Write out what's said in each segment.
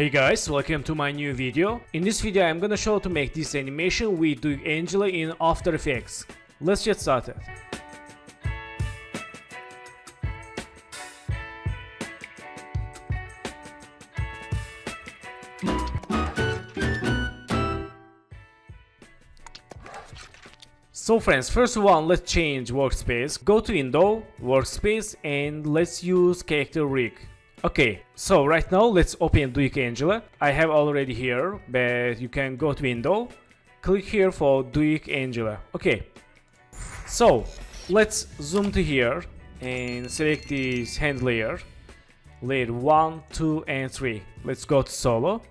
Hey guys, welcome to my new video. In this video I'm gonna show how to make this animation with Duik Angela in After Effects. Let's get started. So friends, first of all, let's change workspace. Go to Window, Workspace, and let's use Character Rig. Okay, so right now let's open Duik Angela. I have already here, but you can go to Window, click here for Duik Angela. Okay, so let's zoom to here and select this hand layer, layer 1, 2 and 3. Let's go to Solo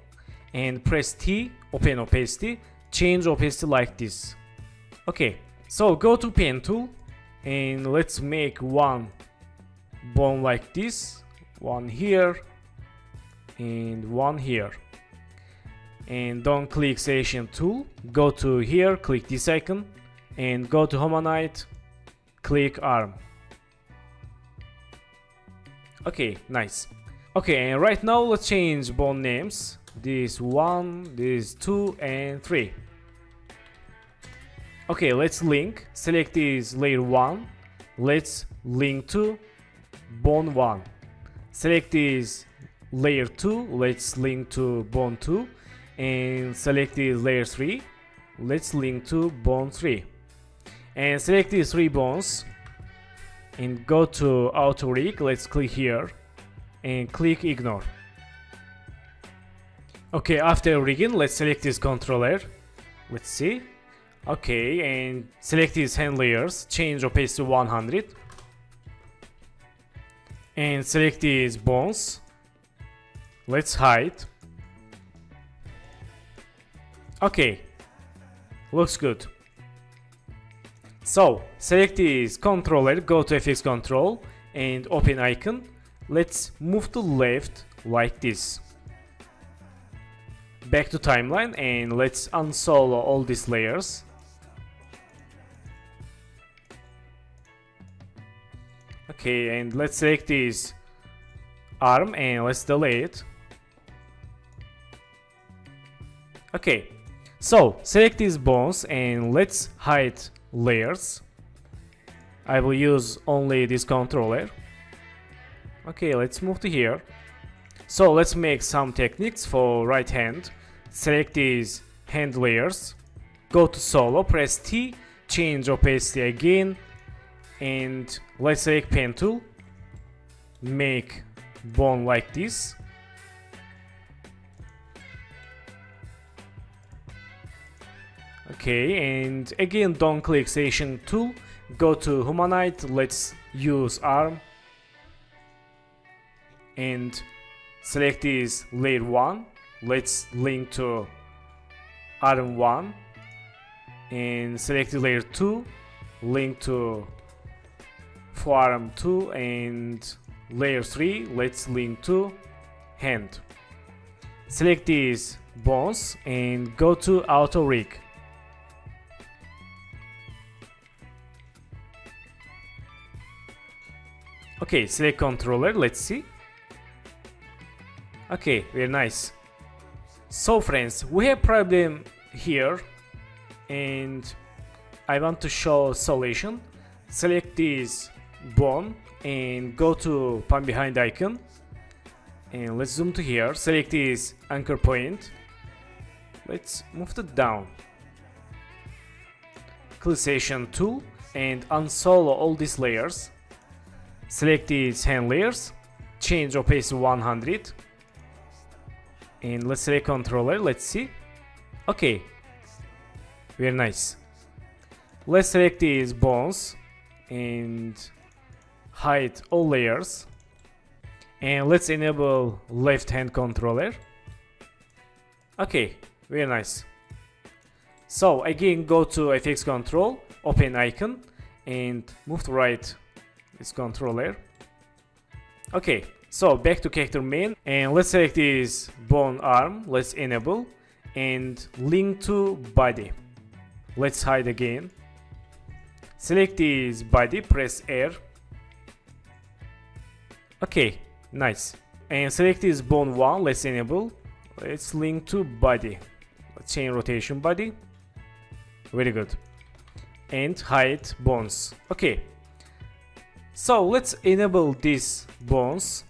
and press T, open opacity, change opacity like this. Okay, so go to Pen tool and let's make one bone like this. One here and one here, and don't click selection tool. Go to here, click this icon and go to Humanoid, click arm. Okay, nice. Okay, and right now let's change bone names. This one, this two and three. Okay, let's link. Select this layer one, let's link to bone one. Select this layer 2, let's link to bone 2, and select this layer 3, let's link to bone 3, and select these 3 bones and go to Auto Rig, let's click here and click ignore. Okay, after rigging, let's select this controller, let's see. Okay, and select these hand layers, change opacity to 100. And select these bones, let's hide. Okay, looks good. So select this controller, go to FX control and open icon, let's move to left like this. Back to timeline and let's unsolo all these layers. Okay, and let's select this arm and let's delay it. Okay, so select these bones and let's hide layers. I will use only this controller. Okay, let's move to here. So let's make some techniques for right hand. Select these hand layers. Go to Solo, press T, change opacity again. And let's select Pen tool, make bone like this. Okay, and again don't click selection tool, go to Humanoid, let's use arm and select this layer 1, let's link to arm 1 and select the layer 2, link to forearm 2 and layer 3, let's link to hand. Select these bones and go to Auto Rig. Okay, select controller, let's see. Okay, very nice. So friends, we have problem here and I want to show solution. Select these bone and go to pan behind icon and let's zoom to here, select this anchor point, let's move it down, click selection tool and unsolo all these layers. Select these hand layers, change opacity 100 and let's select controller, let's see. Okay, very nice. Let's select these bones and hide all layers and let's enable left hand controller. Okay, very nice. So again go to FX control, open icon and move to right this controller. Okay, so back to character main and let's select this bone arm, let's enable and link to body, let's hide again. Select this body, press R. Okay, nice. And select this bone 1, let's enable Let's link to body, chain rotation body. Very good. And hide bones. Okay, so let's enable these bones.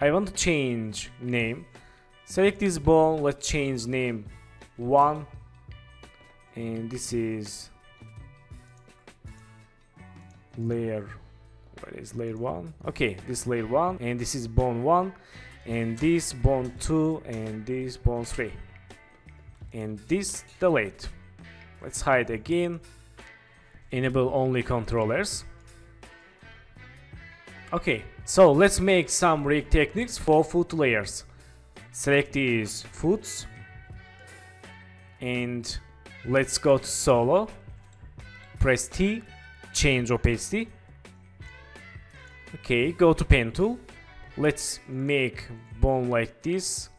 I want to change name. Select this bone, let's change name 1, and this is layer, what is layer 1? Okay, this layer 1, and this is bone 1, and this bone 2, and this bone 3, and this delete. Let's hide again. Enable only controllers. Okay, so let's make some rig techniques for foot layers. Select these foots and let's go to solo. Press T, change opacity. Okay, go to pen tool. Let's make bone like this.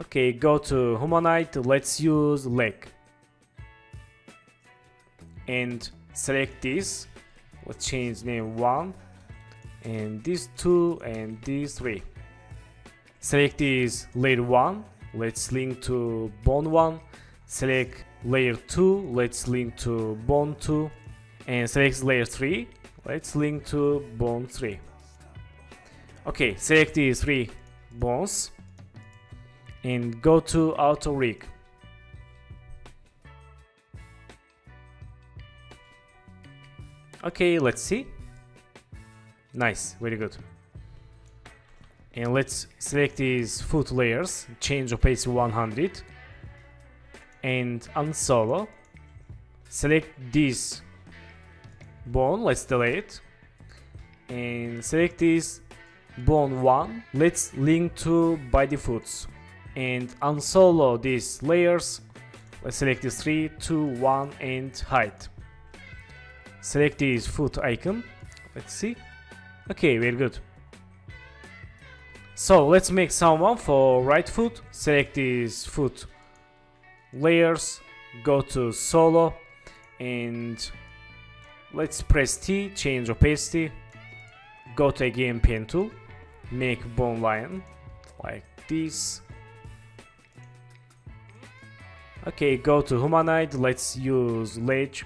Okay, go to Humanoid, let's use leg. And select this, let's change name 1, and this 2, and this 3. Select this layer 1, let's link to bone 1. Select layer 2, let's link to bone 2. And select layer 3, let's link to bone 3. Okay, select these 3 bones. And go to auto rig. Okay, let's see. Nice, very good. And let's select these foot layers, change opacity 100, and unsolo. Select this bone, let's delete it, and select this bone 1, let's link to body foots. And unsolo these layers. Let's select this 3, 2, 1 and hide. Select this foot icon. Let's see. Okay, very good. So let's make someone for right foot. Select this foot layers, go to solo, and let's press T, change opacity, go to again pen tool, make bone line like this. Okay, go to Humanoid, let's use ledge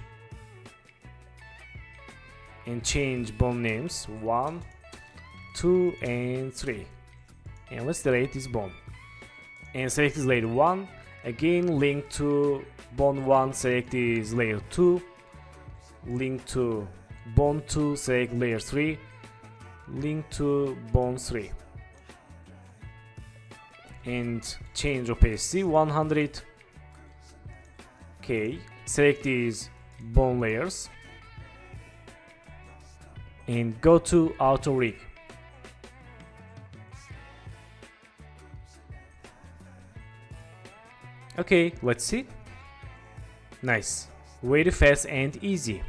and change bone names 1, 2 and 3, and let's delete this bone and select this layer 1, again link to bone 1, select this layer 2, link to bone 2, select layer 3, link to bone 3 and change opacity 100. Okay, select these bone layers and go to auto rig. Okay, let's see. Nice, very fast and easy.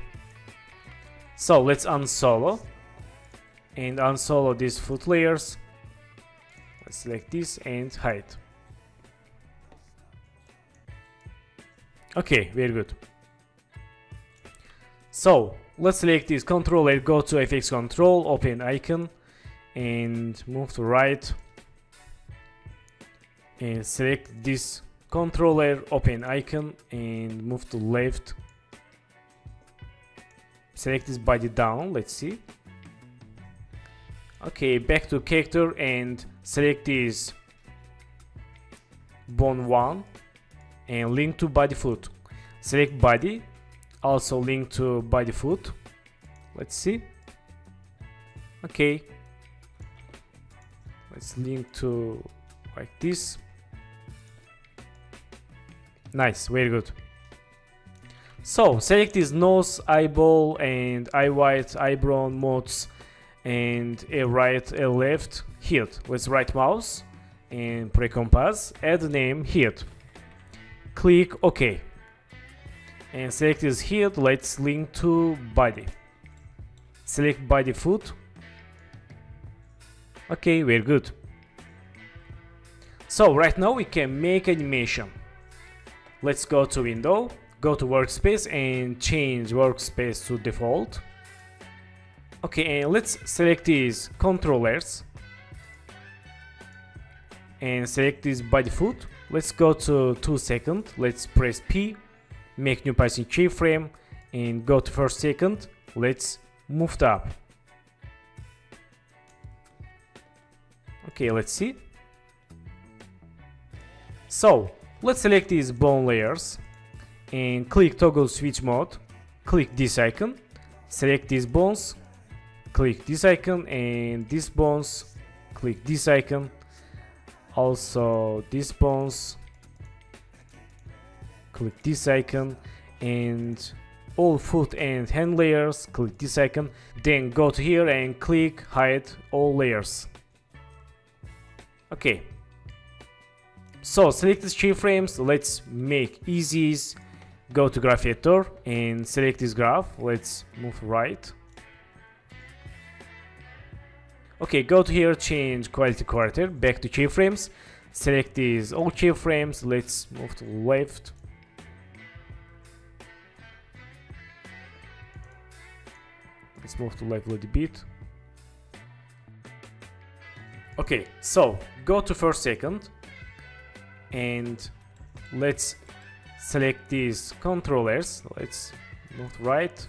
So let's unsolo and unsolo these foot layers. Let's select this and hide. Okay, very good. So let's select this controller, go to FX control, open icon and move to right, and select this controller, open icon and move to left. Select this body down, let's see. Okay, back to character and select this bone 1 and link to body foot. Select body, also link to body foot. Let's see. Okay, let's link to like this. Nice, very good. So select this nose, eyeball and eye white, eyebrow modes, and a right, a left, head. Let's right mouse and pre-compass, add name head. Click OK and select this head, let's link to body. Select body foot. Okay, very good. So right now we can make animation. Let's go to window, go to workspace and change workspace to default. Okay, and let's select these controllers and select this body foot. Let's go to 2 seconds, let's press P, make new passing keyframe, and go to 1st second, let's move it up. Okay, let's see. So let's select these blown layers and click toggle switch mode, click this icon, select these bones, click this icon, and these bones, click this icon, also these bones, click this icon, and all foot and hand layers, click this icon, then go to here and click hide all layers. Okay, so select these keyframes, let's make easies. Go to graph editor and select this graph, let's move right. Okay, go to here, change quality quarter, back to keyframes, select these all keyframes, let's move to left. Let's move to left a little bit. Okay, so go to 1st second and let's select these controllers, let's move to right,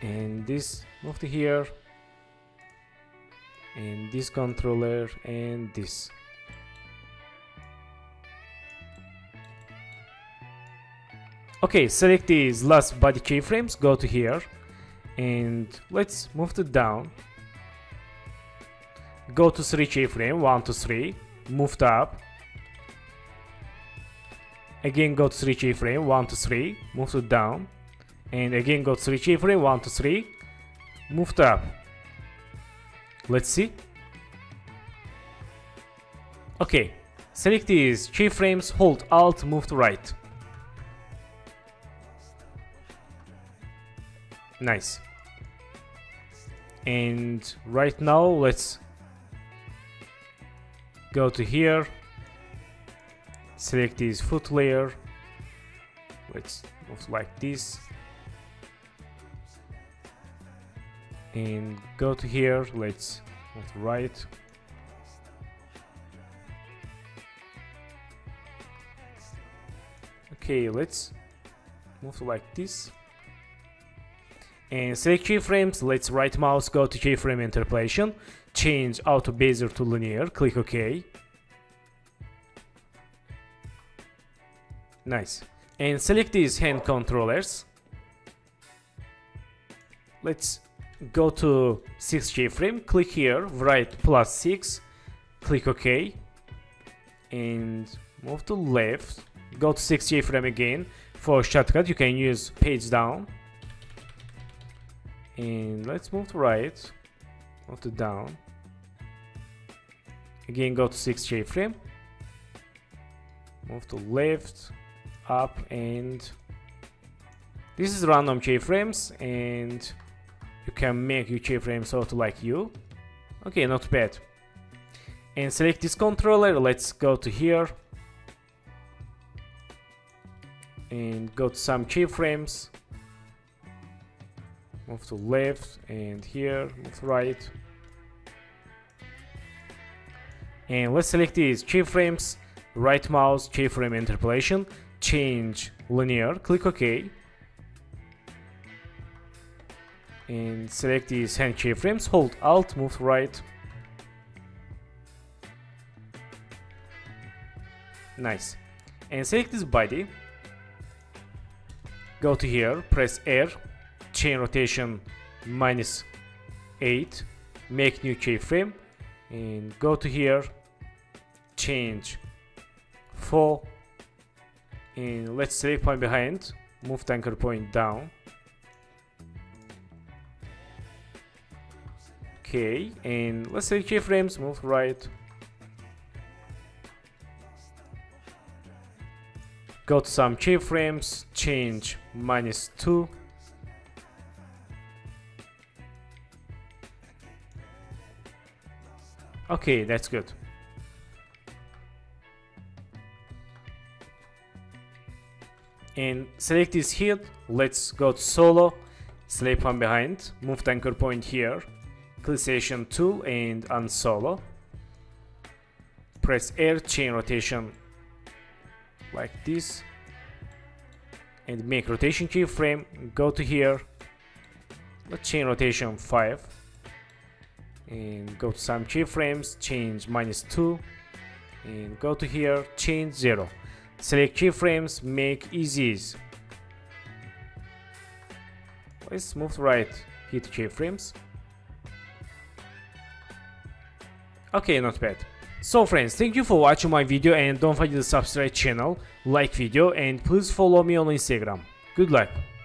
and this move to here, and this controller, and this. Okay, select these last body keyframes, go to here, and let's move to down. Go to 3 keyframe, 1, 2, 3, move to up. Again go to 3 keyframe, 1 to 3, move to down, and again go to 3 keyframe, 1 to 3, move to up. Let's see. Okay, select these keyframes, hold Alt, move to right. Nice. And right now let's go to here. Select this foot layer, let's move like this, and go to here, let's move to right. Okay, let's move like this, and select keyframes, let's right mouse, go to keyframe interpolation, change auto bezier to linear, click OK. Nice. And select these hand controllers. Let's go to 6 keyframe, click here, write +6, click OK, and move to left. Go to 6 keyframe again. For shortcut you can use page down, and let's move to right, move to down, again go to 6 keyframe, move to left, up, and this is random keyframes, and you can make your keyframes auto like you. Okay, not bad. And select this controller, let's go to here and go to some keyframes, move to left, and here move to right, and let's select these keyframes, right mouse, keyframe interpolation, change linear, click OK, and select these hand keyframes, hold Alt, move right. Nice. And select this body, go to here, press R, chain rotation -8, make new keyframe, and go to here, change 4, and let's select point behind, move the anchor point down. Okay, and let's select keyframes, move right, go to some keyframes, change -2, okay, that's good. And select this head, let's go to solo, select one behind, move the anchor point here, click selection 2 and unsolo. press air, chain rotation like this, and make rotation keyframe, go to here, let's chain rotation 5, and go to some keyframes, change -2, and go to here, change 0. Select keyframes, make easies. Let's move right, hit keyframes. Okay, not bad. So friends, thank you for watching my video, and don't forget to subscribe channel, like video, and please follow me on Instagram. Good luck!